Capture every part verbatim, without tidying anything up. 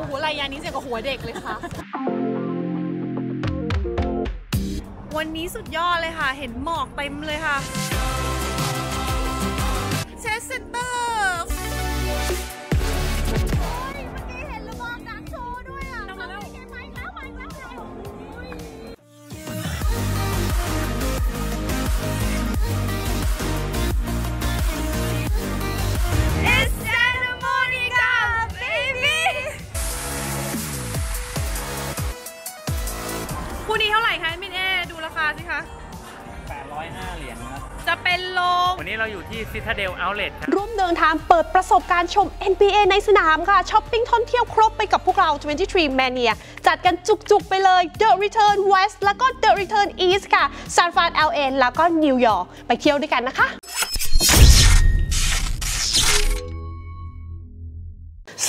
อ้โหรายยานี้เสียงกับหัวเด็กเลยค่ะวันนี้สุดยอดเลยค่ะเห็นหมอกเต็มเลยค่ะเชสเซนเตอร์โอ้ยเมื่อกี้เห็นระเบิดน้ำโชว์ด้วยอ่ะมาแล้วเกมไหมแล้วมาแล้วเลยคู่นี้เท่าไหร่คะมินเอดูราคาสิคะแปดร้อยห้าเหรียญครับจะเป็นลมวันนี้เราอยู่ที่ Citadel Outlet ครับร่วมเดินทางเปิดประสบการณ์ชม เอ็น บี เอ ในสนามค่ะช้อปปิ้งท่องเที่ยวครบไปกับพวกเรา ยี่สิบสาม แมเนีย จัดกันจุกๆไปเลย The Return West แล้วก็ The Return East ค่ะซานฟราน แอล เอ แล้วก็นิวยอร์กไปเที่ยวด้วยกันนะคะ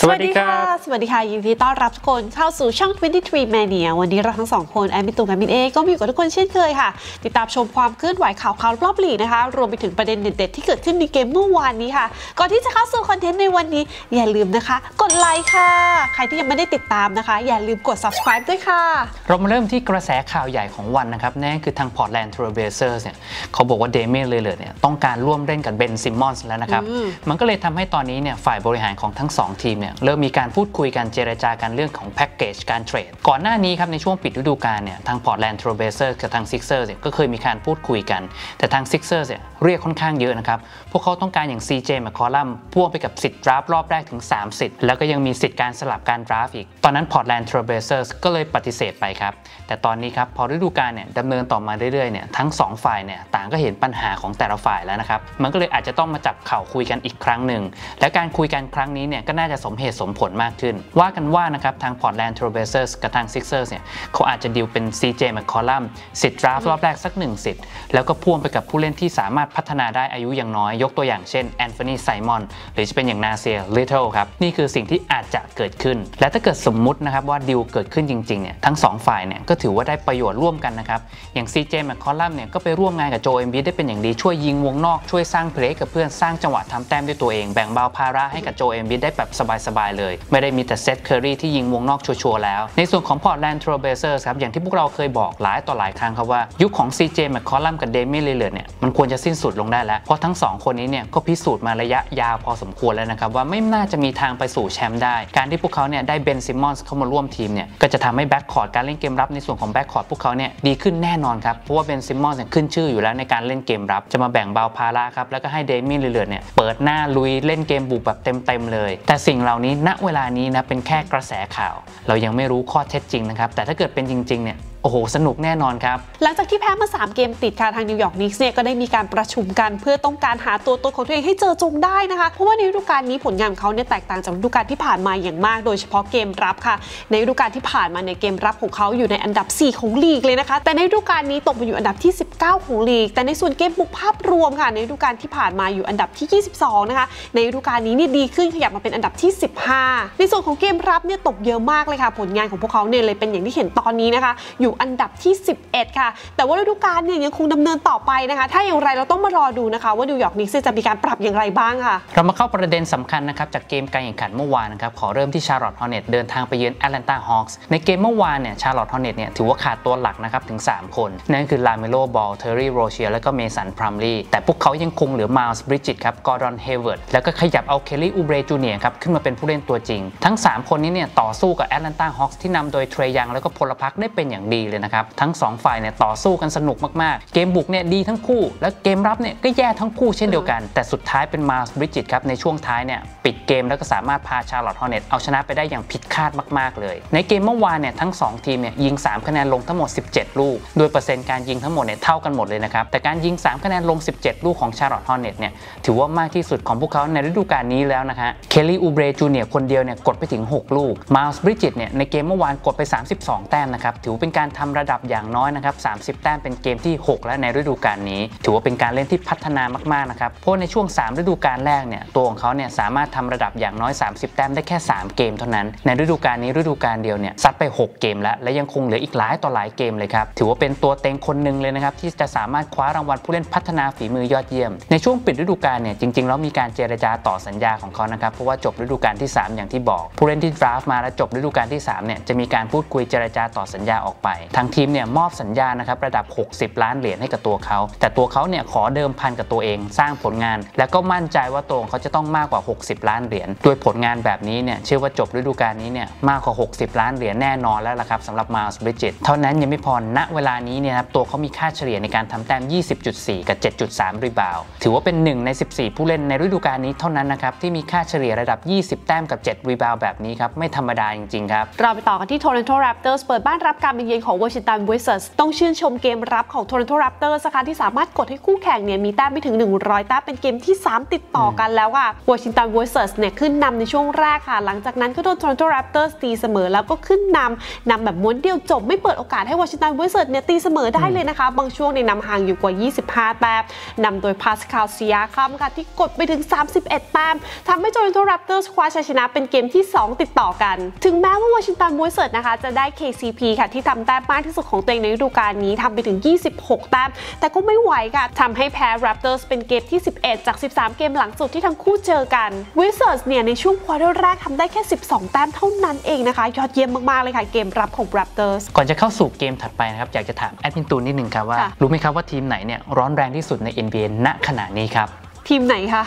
สวัสดีค่ะสวัสดีค่ะยินดีต้อนรับทุกคนเข้าสู่ช่อง ยี่สิบสาม แมเนีย วันนี้เราทั้งสองคนแอมมิตุงแอมมินเอก็อยู่กับทุกคนเช่นเคยค่ะติดตามชมความเคลื่อนไหวข่าวคราวรอบลีกนะคะรวมไปถึงประเด็นเด็ดๆที่เกิดขึ้นในเกมเมื่อวานนี้ค่ะก่อนที่จะเข้าสู่คอนเทนต์ในวันนี้อย่าลืมนะคะกดไลค์ค่ะใครที่ยังไม่ได้ติดตามนะคะอย่าลืมกด ซับสไครบ์ ด้วยค่ะเรามาเริ่มที่กระแสข่าวใหญ่ของวันนะครับนั่นคือทาง Portland Trailblazers เนี่ยเขาบอกว่าเดเมียน เลลาร์ดเนี่ยต้องการร่วมเล่นกับเบน ซิมมอนส์แล้วนะครับมันก็เลยทำให้ตอนนี้เนี่ยฝ่ายบริหารของทั้งสองทีมเริ่มมีการพูดคุยกันเจรจากันเรื่องของแพ็กเกจการเทรดก่อนหน้านี้ครับในช่วงปิดฤดูกาลเนี่ยทาง Portland Trailblazers กับทาง Sixers เนี่ยก็เคยมีการพูดคุยกันแต่ทาง Sixers เนี่ยเรียกค่อนข้างเยอะนะครับพวกเขาต้องการอย่าง ซี เจ McCollum พ่วงไปกับสิทธิ์ดราฟรอบแรกถึงสามสิทธิ์แล้วก็ยังมีสิทธิ์การสลับการดราฟอีกตอนนั้น Portland Trailblazers ก็เลยปฏิเสธไปครับแต่ตอนนี้ครับพอฤดูกาลเนี่ยดำเนินต่อมาเรื่อยๆเนี่ยทั้งสองฝ่ายเนี่ยต่างก็เห็นปัญหาของแต่ละฝ่ายแล้วนะครับมันก็เลยอาจจะต้องมาจับเข่าคุยกันอีกครั้งหนึ่งและการคุยกันครั้งนี้เนี่ยก็น่าจะสมเหตุสมผลมากขึ้นว่ากันว่านะครับทาง Portland Trailblazers กับทาง Sixers เนี่ยเขาอาจจะดีลเป็น ซี เจ McCollum สิทธิ์ดราฟรอบแรกสักหนึ่งสิทธิ์แล้วก็พ่วงไปกับผู้เล่นที่สามารถพัฒนาได้อายุอย่างน้อยยกตัวอย่างเช่น Anthony Simon หรือจะเป็นอย่าง Nasir Little ครับนี่คือสิ่งที่อาจจะเกิดขึ้นและถ้าเกิดสมมุตินะครับว่าดีลเกิดขึ้นจริงๆเนี่ยทั้งสองฝ่ายเนี่ยก็ถือว่าได้ประโยชน์ร่วมกันนะครับอย่าง ซี เจ McCollum เนี่ยก็ไปร่วมงานกับโจเอ็มบีได้เป็นอย่างดีช่วยยิงวงนอกช่วยสร้างเพลย์กับเพื่อนสร้างจังหวะทำแต้มด้วยตัวเองแบ่งเบาภาระให้กับโจเอ็มบีได้แบบสบายๆเลยไม่ได้มีแต่เซตเคอร์รี่ที่ยิงวงนอกชัวร์ๆแล้วในส่วนของ Portland Trailblazers ครับอย่างที่พวกเราเคยบอกหลายต่อหลายครั้งครับว่ายุคของ ซี เจ McCollum กับ Damian Lillard เนี่ยมันควรจะสิ้นสุดลงได้แล้วเพราะทั้งสองคนนี้เนี่ยก็พิสูจน์มาระยะยาวพอสมควรแล้วนะครับว่าไม่น่าจะมีทางไปสู่แชมป์ได้การที่พวกเขาเนี่ยได้ Ben Simmons เข้ามาร่วมทีมเนี่ยก็จะทำให้แบ็คคอร์ดการเล่นเกมรับในส่วนของแบ็คคอร์ดพวกเขาเนี่ยดีขึ้นแน่นอนครับเพราะว่า Ben Simmons เนี่ยขึ้นชื่ออยู่แล้วในการเล่นเกมรับจะมาแบ่งเบาภาระครับแล้วก็ให้ Damian Lillard เนี่ยเปิดหน้าลุยเล่นเกมบุกแบบเต็มๆเลยแต่สิ่งเหล่านี้ณเวลานี้นะเป็นแค่กระแสข่าวเรายังไม่รู้ข้อเท็จจริงนะครับแต่ถ้าเกิดเป็นจริงๆเนี่ยโอ้โหสนุกแน่นอนครับหลังจากที่แพ้มาสามเกมติดค่ะทางนิวยอร์กนิกส์เนี่ยก็ได้มีการประชุมกันเพื่อต้องการหาตัวตนของตัวเองให้เจอจงได้นะคะเพราะว่าในฤดูกาลนี้ผลงานของเขาเนี่ยแตกต่างจากฤดูกาลที่ผ่านมาอย่างมากโดยเฉพาะเกมรับค่ะในฤดูกาลที่ผ่านมาในเกมรับของเขาอยู่ในอันดับสี่ของลีกเลยนะคะแต่ในฤดูกาลนี้ตกมาอยู่อันดับที่สิบเก้าของลีกแต่ในส่วนเกมบุกภาพรวมค่ะในฤดูกาลที่ผ่านมาอยู่อันดับที่ยี่สิบสองนะคะในฤดูกาลนี้นี่ดีขึ้นขยับมาเป็นอันดับที่สิบห้าในส่วนของเกมรับเนี่ยตกเยอะมากเลยค่ะผลงานของพวกเขาเนี่ยเลยเป็นอย่างที่เห็นตอนนี้นะคะอันดับที่สิบเอ็ดค่ะแต่ว่าฤดูกาลเนี่ยยังคงดำเนินต่อไปนะคะถ้าอย่างไรเราต้องมารอดูนะคะว่านิวยอร์กนิกส์จะมีการปรับอย่างไรบ้างค่ะเรามาเข้าประเด็นสำคัญนะครับจากเกมการแข่งขันเมื่อวานนะครับขอเริ่มที่ Charlotte Hornets เดินทางไปเยือน Atlanta Hawks ในเกมเมื่อวานเนี่ย Charlotte Hornets เนี่ยถือว่าขาดตัวหลักนะครับถึงสามคนนั่นคือ LaMelo Ball Terry Rozier และก็ Mason Plumlee แต่พวกเขายังคงเหลือ Miles Bridges ครับ Gordon Hayward แล้วก็ขยับเอา Kelly Oubre จูเนียร์ ครับขึ้นมาเป็นผู้เล่นตัวจริงทั้งสามคนนี้เนี่ยต่อสู้กับ Atlanta Hawks ที่นำโดย Trae Young แล้วก็ Paul Park ได้เป็นอย่างดีเลยนะครับทั้งสองฝ่ายเนี่ยต่อสู้กันสนุกมากๆเกมบุกเนี่ยดีทั้งคู่และเกมรับเนี่ยก็แย่ทั้งคู่เช่นเดียวกันแต่สุดท้ายเป็นมาร์สบริจิตครับในช่วงท้ายเนี่ยปิดเกมแล้วก็สามารถพาชาร์ลอตต์ฮอร์เน็ตเอาชนะไปได้อย่างผิดคาดมากๆเลยในเกมเมื่อวานเนี่ยทั้งสองทีมเนี่ยยิงสามคะแนนลงทั้งหมดสิบเจ็ดลูกโดยเปอร์เซ็นต์การยิงทั้งหมดเนี่ยเท่ากันหมดเลยนะครับแต่การยิงสามคะแนนลงสิบเจ็ดลูกของชาร์ลอตต์ฮอร์เน็ตเนี่ยถือว่ามากที่สุดของพวกเขาในฤดูกาลนี้แล้วนะคะเคลลี่อูเบรจูเนียร์คนเดียวเนี่ยกดไปถึงหกลูกมาร์สบริจิตเนี่ยในเกมเมื่อวานกดไปสามสิบสองแต้มนะครับถือเป็นการ ทำระดับอย่างน้อยนะครับสามสิบแต้มเป็นเกมที่หกแล้วในฤดูกาลนี้ถือว่าเป็นการเล่นที่พัฒนามากๆนะครับเพราะในช่วงสามฤดูกาลแรกเนี่ยตัวของเขาเนี่ยสามารถทำระดับอย่างน้อยสามสิบแต้มได้แค่สามเกมเท่านั้นในฤดูกาลนี้ฤดูกาลเดียวเนี่ยซัดไปหกเกมแล้วและยังคงเหลืออีกหลายต่อหลายเกมเลยครับถือว่าเป็นตัวเต็งคนหนึ่งเลยนะครับที่จะสามารถคว้ารางวัลผู้เล่นพัฒนาฝีมือยอดเยี่ยมในช่วงปิดฤดูกาลเนี่ยจริงๆแล้วมีการเจรจาต่อสัญญาของเขานะครับเพราะว่าจบฤดูกาลที่สามอย่างที่บอกผู้เล่นที่ดราฟต์มาและจบฤดูกาลที่สามเนี่ยจะมีการพูดคุยเจรจาต่อสัญญาออกไปทางทีมเนี่ยมอบสัญญานะครับระดับหกสิบล้านเหรียญให้กับตัวเขาแต่ตัวเขาเนี่ยขอเดิมพันกับตัวเองสร้างผลงานและก็มั่นใจว่าตัวเขาจะต้องมากกว่าหกสิบล้านเหรียญโดยผลงานแบบนี้เนี่ยเชื่อว่าจบฤดูกาลนี้เนี่ยมากกว่าหกสิบล้านเหรียญแน่นอนแล้วล่ะครับสำหรับมาร์สบริจิตเท่านั้นยังไม่พอณเวลานี้เนี่ยครับตัวเขามีค่าเฉลี่ยในการทำแต้ม ยี่สิบจุดสี่ กับ เจ็ดจุดสาม รีบาวด์ถือว่าเป็นหนึ่งในสิบสี่ผู้เล่นในฤดูกาลนี้เท่านั้นนะครับที่มีค่าเฉลี่ยระดับยี่สิบแต้มกับเจ็ดรีบาวด์แบบนี้ครับไม่ธรรมดาจริงๆครับเราไปต่อกันที่ Toronto Raptors เปิดบ้านรับการมาเยือนของ Washington Wizards ต้องชื่นชมเกมรับของ Toronto Raptors นะคะที่สามารถกดให้คู่แข่งเนี่ยมีแต้มไม่ถึงหนึ่งร้อยแต้มเป็นเกมที่สามติดต่อกันแล้วค่ะ Washington Wizards เนี่ยขึ้นนำในช่วงแรกค่ะหลังจากนั้นก็โดน Toronto Raptors ตีเสมอแล้วก็ขึ้นนำนำแบบม้วนเดียวจบไม่เปิดโอกาสให้ Washington Wizards เนี่ยตีเสมอได้เลยนะคะบางช่วงในนำห่างอยู่กว่ายี่สิบห้าแต้มนำโดย Pascal Siakam ค่ะที่กดไปถึงสามสิบเอ็ดแต้มทำให้ Toronto Raptors คว้าชัยชนะเป็นเกมที่สองติดต่อกันถึงแม้ว่า Washington Wizards นะคะจะได้ เค ซี พี ค่ะที่ทำแต้มมากที่สุดของตัวเองในฤดูกาลนี้ทำไปถึงยี่สิบหกแต้มแต่ก็ไม่ไหวค่ะทำให้แพ้ Raptors เป็นเกมที่สิบเอ็ดจากสิบสามเกมหลังสุดที่ทั้งคู่เจอกัน Wizards เนี่ยในช่วงควอเตอร์แรกทำได้แค่สิบสองแต้มเท่านั้นเองนะคะยอดเยี่ยมมากๆเลยค่ะเกมรับของ Raptors ก่อนจะเข้าสู่เกมถัดไปนะครับอยากจะถามแอดมินตูนนิดนึงครับว่ารู้ไหมครับว่าทีมไหนเนี่ยร้อนแรงที่สุดใน เอ็น บี เอ ณขณะนี้ครับทีมไหนคะ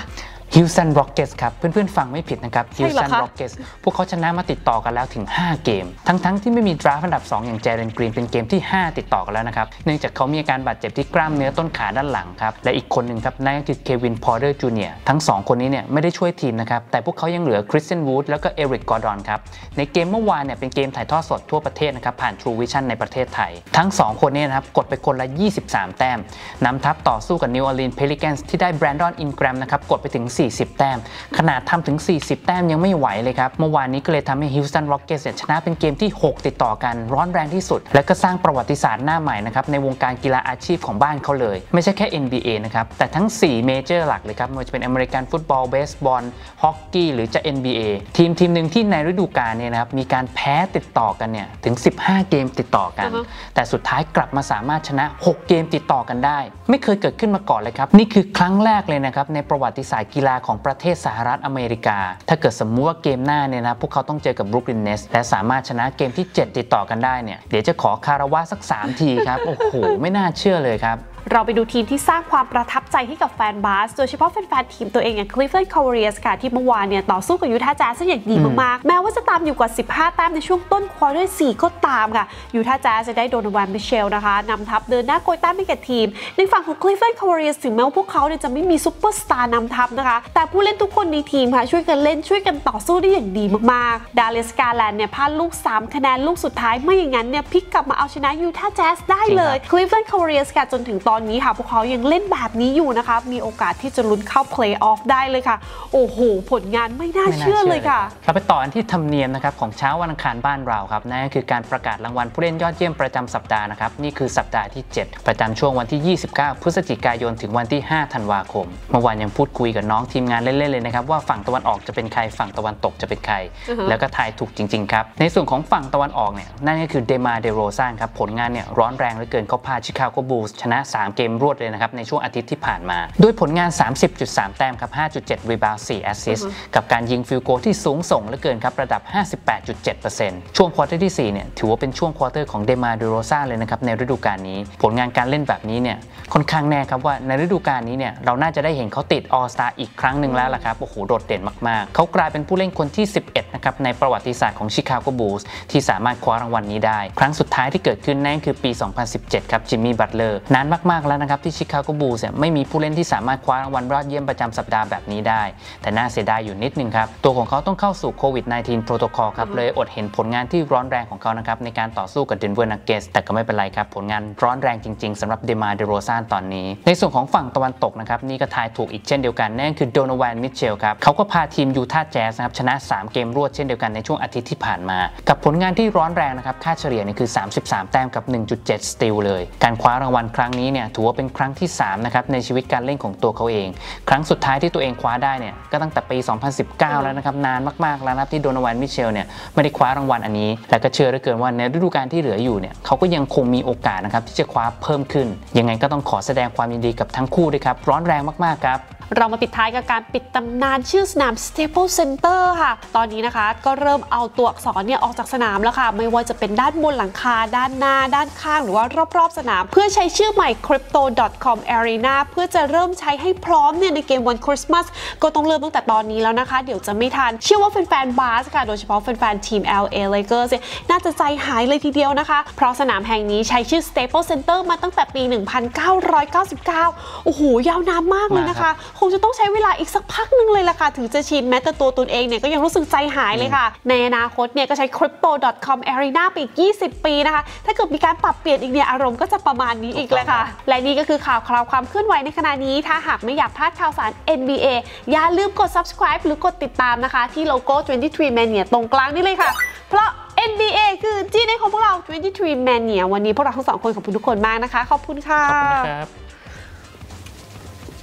Houston Rockets ครับเพื่อนๆฟังไม่ผิดนะครับ Houston Rockets พวกเขาชนะมาติดต่อกันแล้วถึงห้าเกมทั้งๆที่ไม่มีดราฟต์อันดับสองอย่างเจเรนกรีนเป็นเกมที่ห้าติดต่อกันแล้วนะครับเนื่องจากเขามีอาการบาดเจ็บที่กล้ามเนื้อต้นขาด้านหลังครับและอีกคนหนึ่งครับนั่นก็คือเควินพอร์เตอร์จูเนียร์ทั้งสองคนนี้เนี่ยไม่ได้ช่วยทีมนะครับแต่พวกเขายังเหลือคริสเตียนวูดแล้วก็เอริกกอร์ดอนครับในเกมเมื่อวานเนี่ยเป็นเกมถ่ายทอดสดทั่วประเทศนะครับผ่าน True Vision ในประเทศไทยทั้งสองคนนี้นะครับกดไปคนละยี่สิบสามแต้มนำทัพต่อสู้กับ New Orleans Pelicans ที่ได้ Brandon Ingram นะครับกดไปถึงสี่สิบแต้มขนาดทำถึงสี่สิบแต้มยังไม่ไหวเลยครับเมื่อวานนี้ก็เลยทำให้ Houston Rockets ชนะเป็นเกมที่หกติดต่อกันร้อนแรงที่สุดและก็สร้างประวัติศาสตร์หน้าใหม่นะครับในวงการกีฬาอาชีพของบ้านเขาเลยไม่ใช่แค่ เอ็น บี เอ นะครับแต่ทั้งสี่เมเจอร์หลักเลยครับไม่ว่าจะเป็นอเมริกันฟุตบอลเบสบอลฮอกกี้หรือจะ เอ็น บี เอ ทีมทีมหนึ่งที่ในฤดูกาลเนี่ยนะครับมีการแพ้ติดต่อกันเนี่ยถึงสิบห้าเกมติดต่อกัน uh huh. แต่สุดท้ายกลับมาสามารถชนะหกเกมติดต่อกันได้ไม่เคยเกิดขึ้นมาก่อนเลยครับนี่คือครั้งแรกเลยนะครับในประวัติศาสตร์กีฬาของประเทศสหรัฐอเมริกาถ้าเกิดสมมุติว่าเกมหน้าเนี่ยนะพวกเขาต้องเจอกับ Brooklyn Nets และสามารถชนะเกมที่เจ็ดติดต่อกันได้เนี่ยเดี๋ยวจะขอคารวะสักสามทีครับ โอ้โหไม่น่าเชื่อเลยครับเราไปดูทีมที่สร้างความประทับใจให้กับแฟนบาสโดยเฉพาะแฟนๆทีมตัวเองอย่าง Cleveland Cavaliers ค่ะที่เมื่อวานเนี่ยต่อสู้กับยูทาห์แจ๊สได้อย่างดีมากๆแม้ว่าจะตามอยู่กว่าสิบห้าแต้มในช่วงต้นควอเตอร์สี่ก็ตามค่ะยูทาห์แจ๊สจะได้โดนแวนมิเชลนะคะนำทัพเดินหน้าโกยแต้มให้กับทีมในฝั่งของ Cleveland Cavaliers ถึงแม้ว่าพวกเขาเนี่ยจะไม่มีซุปเปอร์สตาร์นำทัพนะคะแต่ผู้เล่นทุกคนในทีมค่ะช่วยกันเล่นช่วยกันต่อสู้ได้อย่างดีมากๆดาเรส กาแลนด์เนี่ยพลาดลูกสามคะแนนลูกสุดท้ายไม่อย่างนั้นเนี่ยพลิกกลับมาเอาชนะยูทาห์แจ๊สได้เลย Cleveland Cavaliers ค่ะจนถึงตอนนี้ค่ะพวกเขายังเล่นแบบนี้อยู่นะคะมีโอกาสที่จะลุ้นเข้าเพลย์ออฟได้เลยค่ะโอ้โหผลงานไม่น่าเชื่อเลยค่ะเราไปต่อกันที่ธรรมเนียมนะครับของเช้าวันอังคารบ้านเราครับนั่นก็คือการประกาศรางวัลผู้เล่นยอดเยี่ยมประจำสัปดาห์นะครับนี่คือสัปดาห์ที่เจ็ดประจำช่วงวันที่ยี่สิบเก้าพฤศจิกายนถึงวันที่ห้าธันวาคมเมื่อวานยังพูดคุยกับน้องทีมงานเล่นๆเลยนะครับว่าฝั่งตะวันออกจะเป็นใครฝั่งตะวันตกจะเป็นใคร uh huh. แล้วก็ทายถูกจริงๆครับในส่วนของฝั่งตะวันออกเนี่ยนั่นก็คือเดมาเดโรซันครับผลงานเนี่ยร้อนแรงเหลือเกินเขาพาชิคาโกบูลส์ชนะสามเกมรวดเลยนะครับในช่วงอาทิตย์ที่ผ่านมาด้วยผลงาน สามสิบจุดสาม แต้มครับ ห้าจุดเจ็ด รีบาวด์ สี่ แอสซิสต์กับการยิงฟิลโกที่สูงส่งเหลือเกินครับระดับ ห้าสิบแปดจุดเจ็ดเปอร์เซ็นต์ ช่วงควอเตอร์ที่สี่เนี่ยถือว่าเป็นช่วงควอเตอร์ของเดมาเดโรซ่าเลยนะครับในฤดูกาลนี้ผลงานการเล่นแบบนี้เนี่ยค่อนข้างแน่ครับว่าในฤดูกาลนี้เนี่ยเราน่าจะได้เห็นเขาติดออลสตาร์อีกครั้งหนึ่งแล้วล่ะครับโอ้โหโดดเด่นมากๆเขากลายเป็นผู้เล่นคนที่สิบเอ็ดนะครับในประวัติศาสตร์ของชิคาโกบูลส์ที่สามารถคว้ารางวัลนี้ได้ครั้งสุดท้ายที่เกิดขึ้นนั่นคือปี สองพันสิบเจ็ด ครับจิมมี่บัตเลอร์นานมาก มากแล้วนะครับที่ชิคาโกบูลส์เนี่ยไม่มีผู้เล่นที่สามารถคว้ารางวัลยอดเยี่ยมประจำสัปดาห์แบบนี้ได้แต่น่าเสียดายอยู่นิดนึงครับตัวของเขาต้องเข้าสู่โควิด สิบเก้า โปรโตคอลครับเลยอดเห็นผลงานที่ร้อนแรงของเขานะครับในการต่อสู้กับเดนเวอร์นักเก็ตส์แต่ก็ไม่เป็นไรครับผลงานร้อนแรงจริงๆสำหรับเดมาร์เดโรซานตอนนี้ในส่วนของฝั่งตะวันตกนะครับนี่ก็ทายถูกอีกเช่นเดียวกันนั่นคือโดโนแวนมิทเชลครับเขาก็พาทีมยูทาห์แจ๊สนะครับชนะสามเกมรวดเช่นเดียวกันในช่วงอาทิตย์ที่ผ่านมากับผลงานที่ร้อนแรงนะครับค่าเฉลี่ยนี่คือสามสิบสามแต้มกับ หนึ่งจุดเจ็ด สตีลเลยการคว้ารางวัลครั้งนี้เนี่ยถือว่าเป็นครั้งที่สามนะครับในชีวิตการเล่นของตัวเขาเองครั้งสุดท้ายที่ตัวเองคว้าได้เนี่ยก็ตั้งแต่ปีสองพันสิบเก้าแล้วนะครับนานมากๆแล้วนะครับที่โดโนแวนมิทเชลเนี่ยไม่ได้คว้ารางวัลอันนี้และก็เชื่อเหลือเกินว่าในฤดูกาลที่เหลืออยู่เนี่ยเขาก็ยังคงมีโอกาสนะครับที่จะคว้าเพิ่มขึ้นยังไงก็ต้องขอแสดงความยินดีกับทั้งคู่ด้วยครับร้อนแรงมากๆครับเรามาปิดท้ายกับการปิดตำนานชื่อสนาม Staples Center ค่ะตอนนี้นะคะก็เริ่มเอาตัวอักษรเนี่ยออกจากสนามแล้วค่ะไม่ว่าจะเป็นด้านบนหลังคาด้านหน้าด้านข้างหรือว่ารอบๆสนามเพื่อใช้ชื่อใหม่ crypto ดอท com Arena เพื่อจะเริ่มใช้ให้พร้อมเนี่ยในเกมวันคริสต์มาสก็ต้องเริ่มตั้งแต่ตอนนี้แล้วนะคะเดี๋ยวจะไม่ทันเชื่อว่าแฟนๆบาสค่ะโดยเฉพาะแฟนๆทีม แอล เอ Lakers น่าจะใจหายเลยทีเดียวนะคะเพราะสนามแห่งนี้ใช้ชื่อ Staples Center มาตั้งแต่ปีหนึ่งพันเก้าร้อยเก้าสิบเก้าโอ้โหยาวนานมากเลยนะคะคงจะต้องใช้เวลาอีกสักพักนึงเลยล่ะค่ะถึงจะชินแม้แต่ตัวตนเองเนี่ยก็ยังรู้สึกใจหายเลยค่ะในอนาคตเนี่ยก็ใช้ crypto ดอท com Arena ไปอีกยี่สิบปีนะคะถ้าเกิดมีการปรับเปลี่ยนอีกเนี่ยอารมณ์ก็จะประมาณนี้อีกเลยค่ะและนี่ก็คือข่าวคราวความเคลื่อนไหวในขณะนี้ถ้าหากไม่อยากพลาดข่าวสาร เอ็น บี เอ อย่าลืมกด subscribe หรือกดติดตามนะคะที่โลโก้ ยี่สิบสาม Mania ตรงกลางนี่เลยค่ะเพราะ เอ็น บี เอ คือจีนในของพวกเรา ยี่สิบสาม Mania วันนี้พวกเราทั้งสองคนขอบคุณทุกคนมากนะคะขอบคุณค่ะ